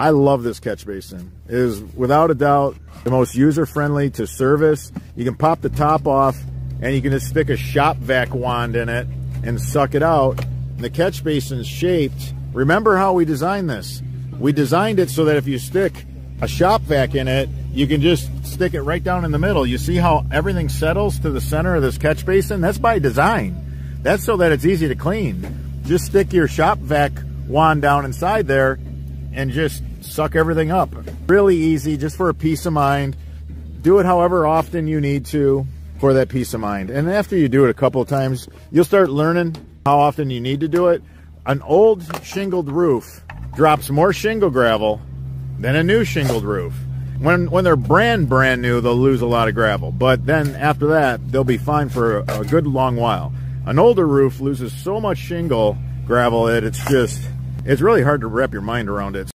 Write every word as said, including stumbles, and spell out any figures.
I love this catch basin. It is without a doubt the most user-friendly to service. You can pop the top off and you can just stick a shop vac wand in it and suck it out. And the catch basin is shaped. Remember how we designed this. We designed it so that if you stick a shop vac in it, you can just stick it right down in the middle. You see how everything settles to the center of this catch basin? That's by design. That's so that it's easy to clean. Just stick your shop vac wand down inside there and just suck everything up. Really easy, just for a peace of mind. Do it however often you need to for that peace of mind. And after you do it a couple of times, you'll start learning how often you need to do it. An old shingled roof drops more shingle gravel than a new shingled roof. When, when they're brand, brand new, they'll lose a lot of gravel. But then after that, they'll be fine for a, a good long while. An older roof loses so much shingle gravel that it's just, it's really hard to wrap your mind around it.